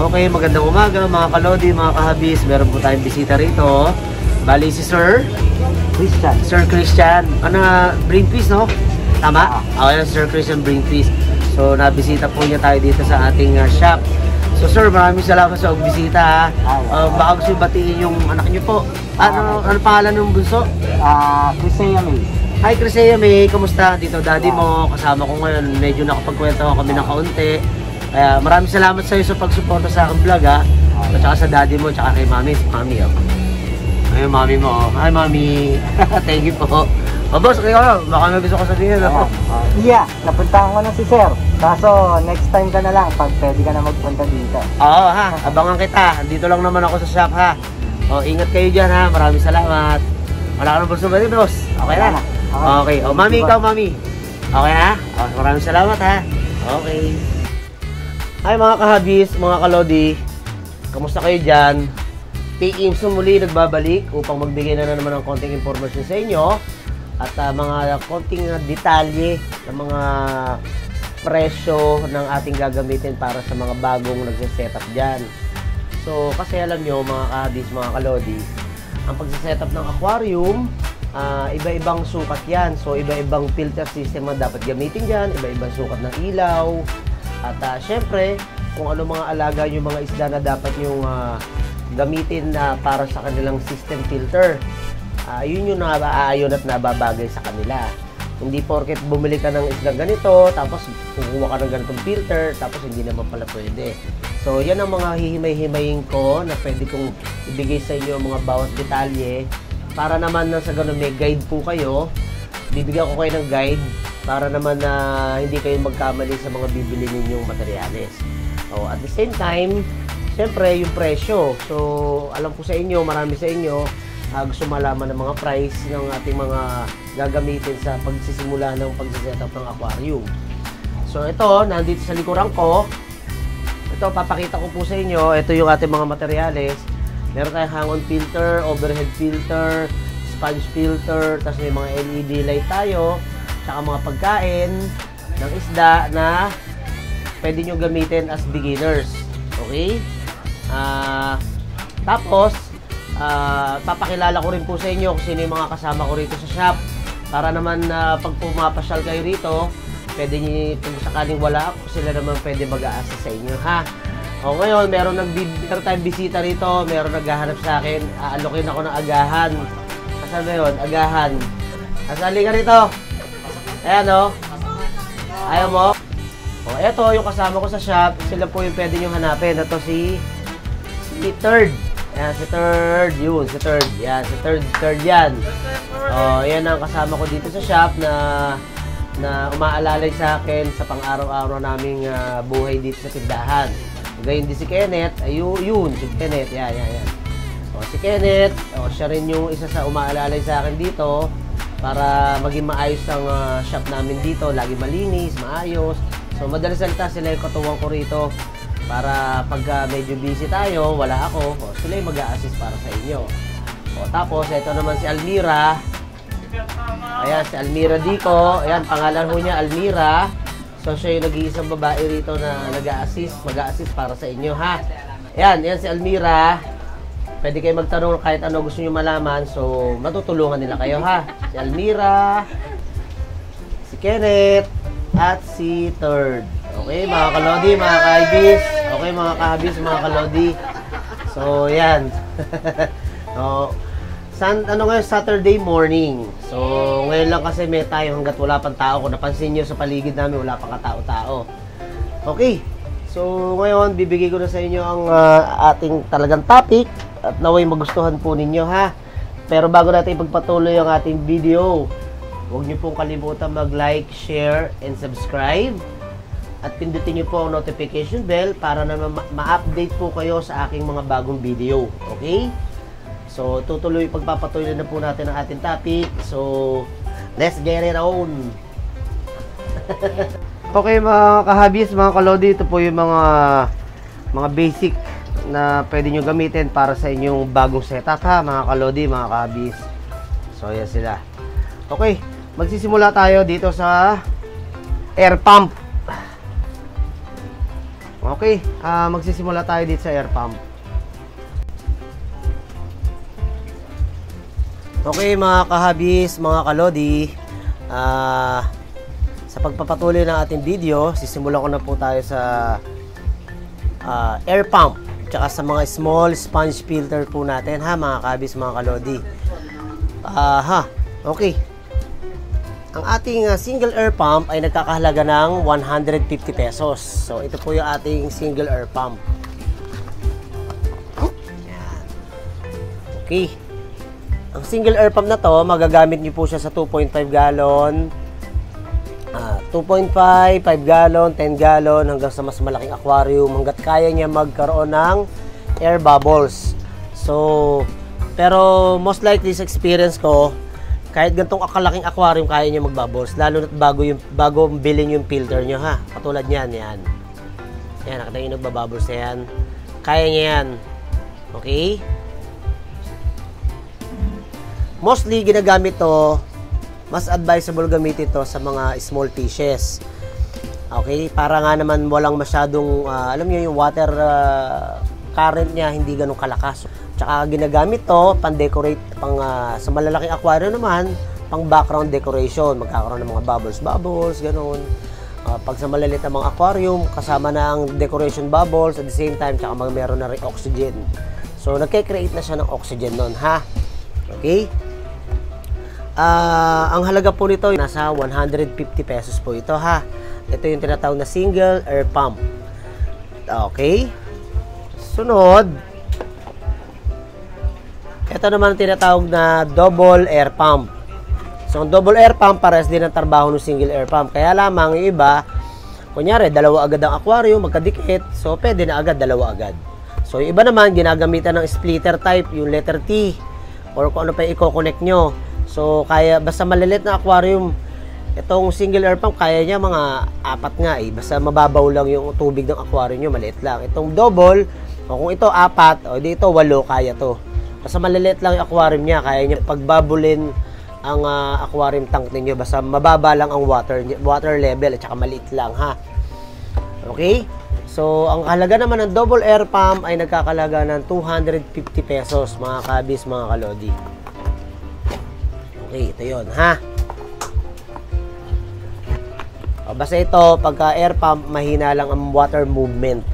Okay, magandang umaga mga kalodi, mga kahabis. Meron po tayong bisita rito. Bali si Sir Christian. Sir Christian. Ano, brain peace, no? Tama? Okay, Sir Christian brain peace. So, nabisita po niya tayo dito sa ating shop. So, sir, maraming salamat sa bisita. Baka gusto batiin yung anak niyo po. Ano pangalan ng bunso? Kriseya May. Hi, Kriseya May. Kamusta? Dito, daddy mo. Kasama ko ngayon. Medyo nakapagkwento ko kami ng kaunti. Kaya maraming salamat sa iyo sa pagsuporta sa aking vlog, ha. At saka sa daddy mo, tsaka kay mami. Mami, oh. Ay, mami mo, oh. Hi, mami. Thank you po. Oh, boss, okay ka. Baka may gusto ko sabihin. Yeah, napuntahan ko na si sir. Kaso, next time ka na lang pag pwede ka na magpunta dito. Oo, ha. Abangan kita. Dito lang naman ako sa shop, ha. Oh, ingat kayo dyan, ha. Maraming salamat. Wala ka ng pulso ba rin, boss? Okay na? Okay. Oh, mami, ikaw, mami. Okay na? Oh, maraming salamat, ha. Okay. Hi mga kahabis, mga kalodi. Kamusta kayo dyan? Ping Ymson muli nagbabalik upang magbigay na naman ng konting information sa inyo at mga konting detalye ng mga presyo ng ating gagamitin para sa mga bagong nagsisetup dyan. So kasi alam nyo mga kahabis, mga kalodi, ang pagsisetup ng aquarium, iba-ibang sukat yan. So iba-ibang filter system na dapat gamitin dyan, iba-ibang sukat ng ilaw. At syempre, kung ano mga alaga yung mga isda na dapat yung gamitin na para sa kanilang system filter. Yun yung naaayon at nababagay sa kanila. Hindi porket bumili ka ng isda ganito, tapos kukuha ka ng ganitong filter, tapos hindi naman pala pwede. So, yan ang mga hihimay-himayin ko na pwede kong ibigay sa inyo mga bawat detalye. Para naman na sa ganun may guide po kayo. Bibigyan ko kayo ng guide. Para naman na hindi kayo magkamali sa mga bibili ninyong materyales. So, at the same time, syempre, yung presyo. So, alam ko sa inyo, marami sa inyo, gusto malaman ng mga price ng ating mga gagamitin sa pagsisimula ng pagsisetup ng aquarium. So, ito, nandito sa likuran ko. Ito, papakita ko po sa inyo. Ito yung ating mga materyales. Meron tayong hang-on filter, overhead filter, sponge filter, tapos may mga LED light tayo. Tsaka mga pagkain ng isda na pwede nyo gamitin as beginners. Okay? Tapos, papakilala ko rin po sa inyo kung sino yung mga kasama ko rito sa shop. Para naman pag pumapasyal kayo rito, pwede nyo, kung sakaling wala ako, sila naman pwede mag-aasa sa inyo, ha? O ngayon, meron tayong bisita rito, meron naghahanap sa akin, aalokin ako ng agahan. Asan na yun? Agahan. Asali ka rito! Ayan, o. Ayaw mo. O, eto, yung kasama ko sa shop, sila po yung pwede nyo hanapin. Ito si Third. Ayan, si Third. Yun, si Third. Ayan, si Third. Third yan. O, yan ang kasama ko dito sa shop na umaalalay sa akin sa pang-araw-araw naming buhay dito sa tindahan. Gayon din si Kenneth. Ayun, yun, si Kenneth. Ayan, ayan, ayan. O, si Kenneth. O, siya rin yung isa sa umaalalay sa akin dito. Para maging maayos ang shop namin dito. Lagi malinis, maayos. So, madalas salita sila yung katuwang ko rito. Para pag medyo busy tayo, wala ako. O, sila yung mag-a-assist para sa inyo. O, tapos, ito naman si Almira. Ayan, si Almira Dico. Ayan, pangalan ho niya, Almira. So, siya yung nag-iisang babae rito na nag-a-assist, mag-a-assist para sa inyo, ha? Ayan, ayan si Almira. Pwede kayo magtanong kahit ano gusto nyo malaman. So, matutulungan nila kayo, ha? Si Almira, si Kenneth, at si Third. Okay, mga kalodi, mga kahabis. Okay, mga kahabis, mga kalodi. So, yan. So, ano ngayon? Saturday morning. So, ngayon lang kasi may tayo hanggat wala pang tao. Kung napansin nyo sa paligid namin, wala pang katao-tao. Okay. So, ngayon, bibigay ko na sa inyo ang ating talagang topic. At naway magustuhan po ninyo, ha. Pero bago natin ipagpatuloy ang ating video, huwag nyo pong kalimutan mag-like, share, and subscribe. At pindutin nyo po ang notification bell para na ma-update po kayo sa aking mga bagong video. Okay? So, tutuloy pagpapatuloy na po natin ang ating topic. So, let's get it on! Okay, mga kahabis, mga kalodi, ito po yung mga basic na pwede nyo gamitin para sa inyong bagong setup, ha, mga kalodi, mga kabis. So, yan sila. Okay, magsisimula tayo dito sa air pump. Okay, magsisimula tayo dito sa air pump. Okay mga kahabis, mga kalodi, sa pagpapatuloy ng ating video, sisimulan ko na po tayo sa air pump tsaka sa mga small sponge filter po natin, ha mga kahabis, mga kalodi. Okay. Ang ating single air pump ay nagkakahalaga ng 150 pesos. So, ito po yung ating single air pump. Yan. Okay. Ang single air pump na to, magagamit nyo po siya sa 2.5 gallon, 2.5, 5 gallon, 10 gallon, hanggang sa mas malaking aquarium, hanggat kaya niya magkaroon ng air bubbles. So, pero most likely sa experience ko, kahit gantong akalaking aquarium, kaya nyo magbubbles. Lalo na't bago bilhin yung filter nyo, ha. Katulad nyan, yan. Yan, nakita nyo nagbabubbles na yan. Kaya nyo yan. Okay? Mostly, ginagamit to, mas advisable gamitin to sa mga small fishes. Okay? Para nga naman walang masyadong, alam nyo, yung water current nya, hindi ganun kalakas. Tsaka ginagamit to pang-decorate pang, sa malalaking aquarium naman, pang background decoration, magkakaroon ng mga bubbles, ganoon. Pag sa maliliit na mga aquarium, kasama na ang decoration bubbles at the same time, tsaka meron na rin oxygen. So, nagke-create na siya ng oxygen noon, ha? Okay? Ang halaga po nito, nasa 150 pesos po ito, ha? Ito yung tinatawag na single air pump. Okay? Sunod, ito naman ang tinatawag na double air pump. So, ang double air pump, parehas din ang trabaho ng single air pump. Kaya lamang yung iba, kunyari, dalawa agad ang aquarium, magkadikit. So, pwede na agad, dalawa agad. So, yung iba naman, ginagamitan ng splitter type, yung letter T, or kung ano pa yung i-coconnect nyo. So, kaya, basta malilit na aquarium, itong single air pump, kaya niya mga apat nga eh. Basta mababaw lang yung tubig ng aquarium nyo, maliit lang. Itong double, o kung ito apat, o dito walo, kaya to. Basta maliliit lang yung aquarium niya, kaya niya pagbabulin ang aquarium tank ninyo. Basta mababa lang ang water level at saka maliit lang, ha. Okay? So, ang halaga naman ng double air pump ay nagkakalaga ng 250 pesos, mga kabis, mga kalodi. Okay, ito yun, ha. O, basta ito, pagka air pump, mahina lang ang water movement.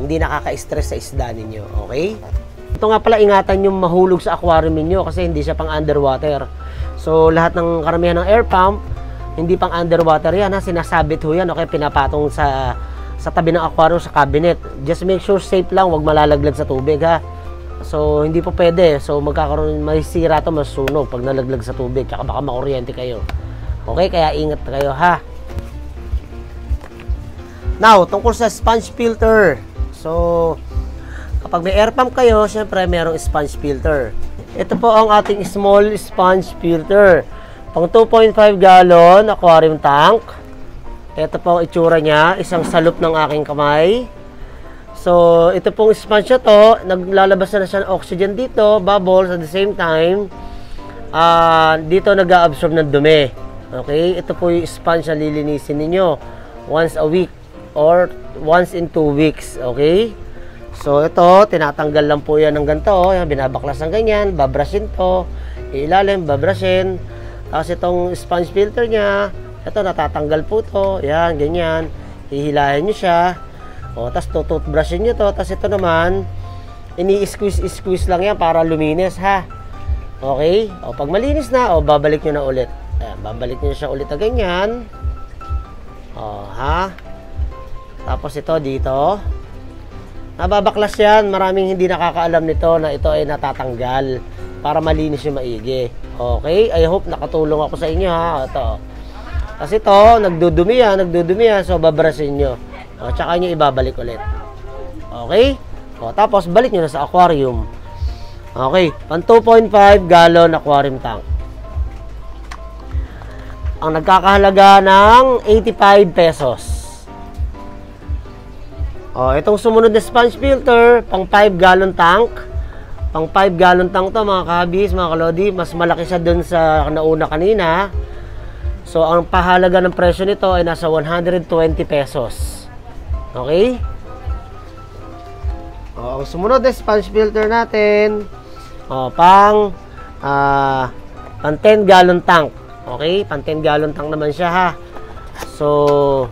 Hindi nakaka-stress sa isda ninyo, okay? Ito nga pala, ingatan yung mahulog sa aquarium niyo kasi hindi siya pang underwater. So, lahat ng karamihan ng air pump, hindi pang underwater yan, ha. Sinasabit ho yan, okay, pinapatong sa tabi ng aquarium, sa cabinet. Just make sure safe lang, huwag malalaglag sa tubig, ha. So, hindi po pwede. So, magkakaroon, may sira to, masunog pag nalaglag sa tubig. Tsaka baka makuryente kayo. Okay, kaya ingat kayo, ha. Now, tungkol sa sponge filter. So, kapag may air pump kayo, syempre merong sponge filter. Ito po ang ating small sponge filter. Pang 2.5 gallon aquarium tank. Ito po ang itsura niya, isang salop ng aking kamay. So, ito pong sponge na to, naglalabas na siya ng oxygen dito, bubbles at the same time. Dito nag-a-absorb ng dumi. Okay, ito po yung sponge na lilinisin ninyo once a week or once in 2 weeks, okay? So, ito, tinatanggal lang po yan ng ganito. Oh. Binabaklas ng ganyan, babrasin to. Ilalim, babrasin. Tapos itong sponge filter niya, ito, natatanggal po to. Yan, ganyan. Hihilahin nyo siya. O, tapos tututbrushin nyo to. Tapos ito naman, ini-squeeze-squeeze lang yan para luminis, ha. Okay? O, pag malinis na, o, babalik nyo na ulit. Ayan, babalik nyo siya ulit na ganyan. O, ha. Tapos ito, dito. Nababaklas yan, maraming hindi nakakaalam nito na ito ay natatanggal para malinis yung maigi. Okay, I hope nakatulong ako sa inyo, ha. Ito. Kasi ito, nagdudumi yan. So, babrasin nyo. O, tsaka nyo ibabalik ulit. Okay? O, tapos, balik nyo na sa aquarium. Okay, pang 2.5 gallon aquarium tank. Ang nagkakahalaga ng 85 pesos. Oh, itong sumunod na sponge filter, pang 5 gallon tank. Pang 5 gallon tank to, mga kahabis, mga kalodi. Mas malaki siya dun sa nauna kanina. So, ang pahalaga ng presyo nito ay nasa 120 pesos. Okay? Sumunod na sponge filter natin. Pang 10 gallon tank. Okay, pang 10 gallon tank naman siya ha. So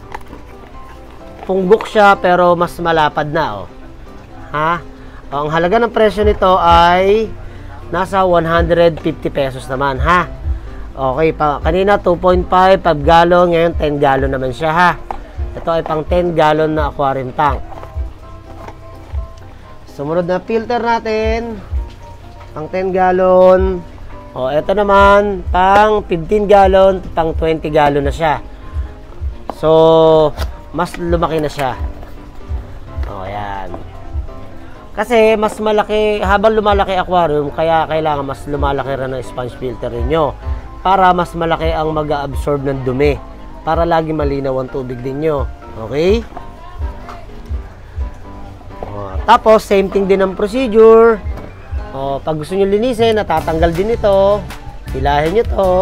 punggok siya pero mas malapad na ha. Ang halaga ng presyo nito ay nasa 150 pesos naman ha. Okay, kanina 2.5 gallon, ngayon 10 gallon naman siya ha. Ito ay pang 10 gallon na aquarium tank. Sumunod na filter natin, pang 10 gallon. O, eto naman, pang 15 gallon, pang 20 gallon na siya. So, mas lumaki na siya. O, ayan. Kasi, mas malaki, habang lumalaki aquarium, kaya kailangan mas lumalaki rin ang sponge filter ninyo. Para mas malaki ang mag-absorb ng dumi. Para lagi malinaw ang tubig ninyo. Okay? Tapos, same thing din ang procedure. Pag gusto nyo linisin, natatanggal din ito. Hilahin nyo ito.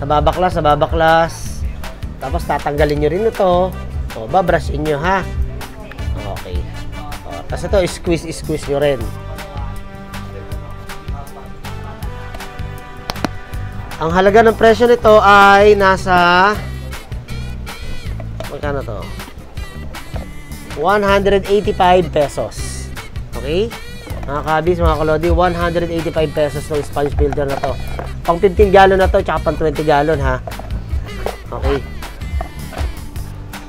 Nababaklas, nababaklas. Tapos, tatanggalin nyo rin ito. Babrushin nyo, ha? Okay. Tapos ito, squeeze, squeeze nyo rin. Ang halaga ng presyo nito ay nasa... magkano to? 185 pesos. Okay? Mga kabis, mga kalodi, 185 pesos ng sponge filter na to. Pang 15 gallon na to, tsaka pang 20 gallon ha. Okay.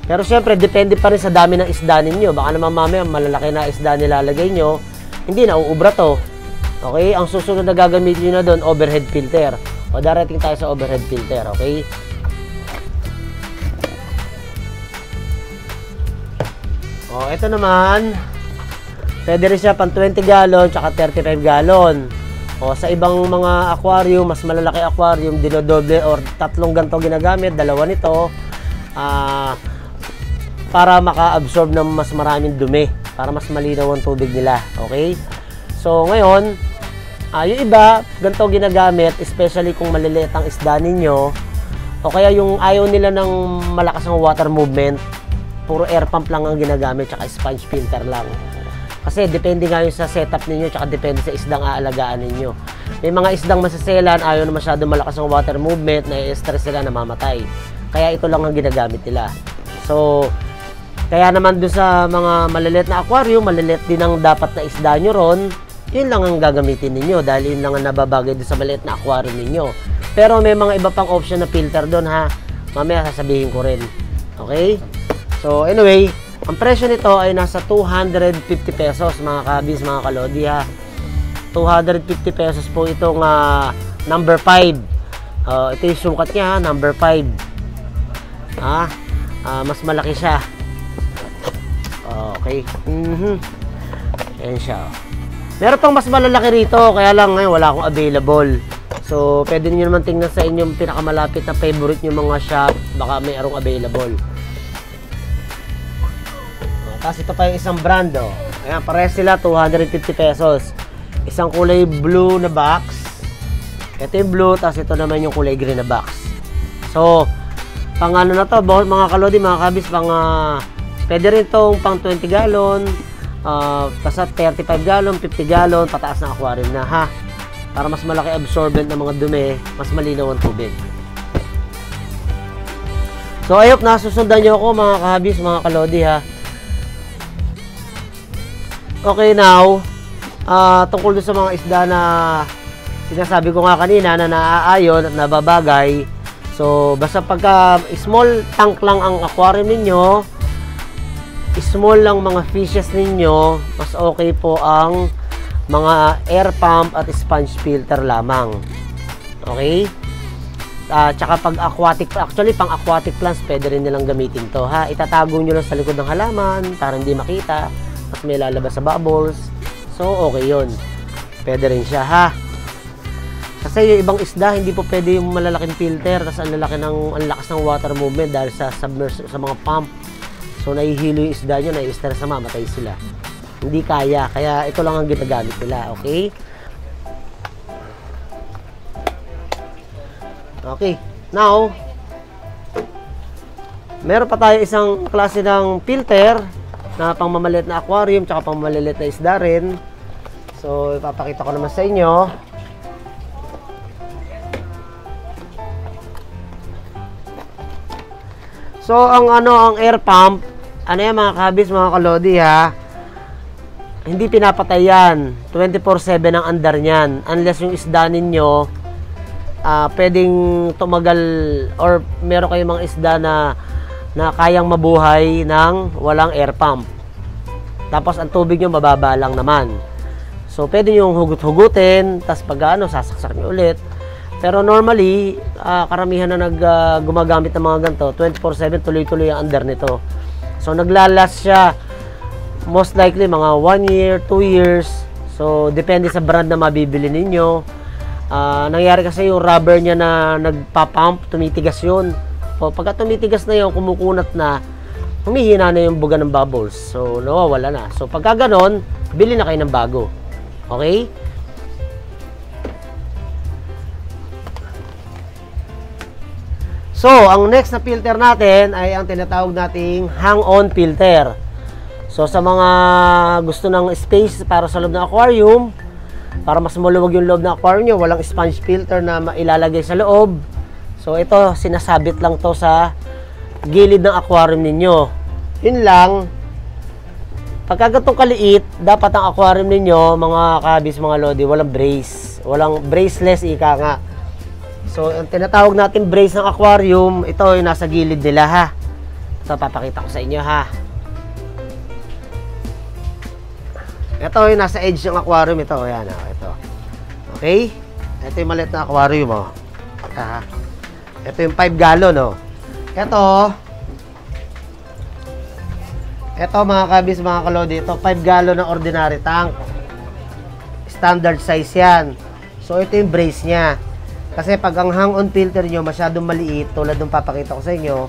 Pero syempre, depende pa rin sa dami ng isda ninyo. Baka naman mamaya, malalaki na isda nilalagay nyo. Hindi na, uubra to. Okay? Ang susunod na gagamitin nyo na doon, overhead filter. O darating tayo sa overhead filter. Okay? O, ito naman, pwede rin siya pang 20 gallon tsaka 35 gallon. O, sa ibang mga aquarium, mas malalaki aquarium, dinodoble or tatlong ganito ginagamit, dalawa nito, para maka-absorb ng mas maraming dumi, para mas malinaw ang tubig nila. Okay? So, ngayon, yung iba, ganito ginagamit, especially kung maliliit ang isda ninyo, o kaya yung ayaw nila ng malakas ang water movement, puro air pump lang ang ginagamit tsaka sponge filter lang. Kasi depende nga yun sa setup ninyo tsaka depende sa isdang aalagaan ninyo. May mga isdang masaselan, ayaw na masyado malakas ang water movement, na-stress sila, namamatay. Kaya ito lang ang ginagamit nila. So, kaya naman dun sa mga maliliit na aquarium, maliliit din ang dapat na isda nyo ron, yun lang ang gagamitin ninyo dahil yun lang ang nababagay dun sa maliliit na aquarium ninyo. Pero may mga iba pang option na filter dun ha, mamaya sasabihin ko rin. Okay? So anyway, ang presyo nito ay nasa 250 pesos mga kabis, mga kalodi ha. 250 pesos po itong number 5. Ito yung sukat niya ha, number 5. Mas malaki siya. Okay. Ayan siya. Meron pang mas malalaki rito, kaya lang ngayon wala akong available. So pwede niyo naman tingnan sa inyong pinakamalapit na favorite niyo mga shop, baka mayroong available. Tapos ito pa yung isang brand, oh. Ayan, pares sila, 250 pesos. Isang kulay blue na box. Ito yung blue, tapos ito naman yung kulay green na box. So, pang ano na to, mga kalodi, mga kabis, pwede rin itong pang 20 gallon, basta 35 gallon, 50 gallon, pataas na aquarium na, ha? Para mas malaki absorbent ng mga dumi, mas malinaw ang tubig. So, I hope nasusundan nyo ako, mga kabis, mga kalodi, ha? Okay, now, tungkol sa mga isda na sinasabi ko nga kanina na naaayon at nababagay. So, basta pagka small tank lang ang aquarium ninyo, small lang mga fishes ninyo, mas okay po ang mga air pump at sponge filter lamang. Okay? Tsaka pag aquatic, actually pang aquatic plants, pwede rin nilang gamitin to ha. Itatago nyo lang sa likod ng halaman para hindi makita. Tapos may lalabas sa bubbles. So, okay yun. Pwede rin siya, ha? Kasi yung ibang isda, hindi po pwede yung malalaking filter. Tapos ang lakas ng water movement dahil sa mga pump. So, nahihilo yung isda nyo, nai-stress na mamatay sila. Hindi kaya. Kaya ito lang ang ginagamit nila, okay? Okay. Now, meron pa tayo isang klase ng filter na pang mamalit na aquarium tsaka pang mamalit na isda rin. So ipapakita ko naman sa inyo. So ang air pump, ano yan mga kabis, mga kalodi ha, hindi pinapatay yan, 24/7 ang andar niyan unless yung isda ninyo pwedeng tumagal or meron kayong mga isda na kayang mabuhay ng walang air pump. Tapos ang tubig nyo mababa lang naman. So pwede yung hugot-hugutin, tapos pag sasaksak nyo ulit. Pero normally, karamihan na gumagamit ng mga ganito, 24/7 tuloy-tuloy ang under nito. So naglalast siya most likely mga 1 year, 2 years. So depende sa brand na mabibili ninyo. Nangyari kasi yung rubber niya na nagpa-pump, tumitigas yun. So, pagka tumitigas na yun, kumukunat na, humihina na yung buga ng bubbles. So, nawawala na. So, pagka ganon, bili na kayo ng bago. Okay? So, ang next na filter natin ay ang tinatawag nating hang-on filter. So, sa mga gusto ng space para sa loob ng aquarium, para mas maluwag yung loob ng aquarium nyo, walang sponge filter na mailalagay sa loob. So ito, sinasabit lang to sa gilid ng aquarium ninyo. Yun lang, pagka ganito kaliit, dapat ang aquarium ninyo, mga kabis, mga lodi, walang brace. Walang braceless, ika nga. So ang tinatawag natin brace ng aquarium, ito yung nasa gilid nila ha. Ito, papakita ko sa inyo ha. Ito yung nasa edge ng aquarium ito. Ayan, oh, ito. Okay? Ito yung maliit na aquarium, oh. Ito yung 5 gallon, oh. Ito mga kabis, mga kalodi, ito 5 gallon na ordinary tank. Standard size 'yan. So ito yung brace niya. Kasi pag ang hang-on filter niyo masyadong maliit, tulad ng papakita ko sa inyo,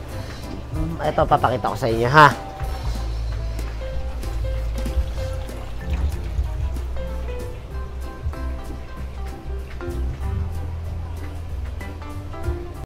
ito papakita ko sa inyo, ha.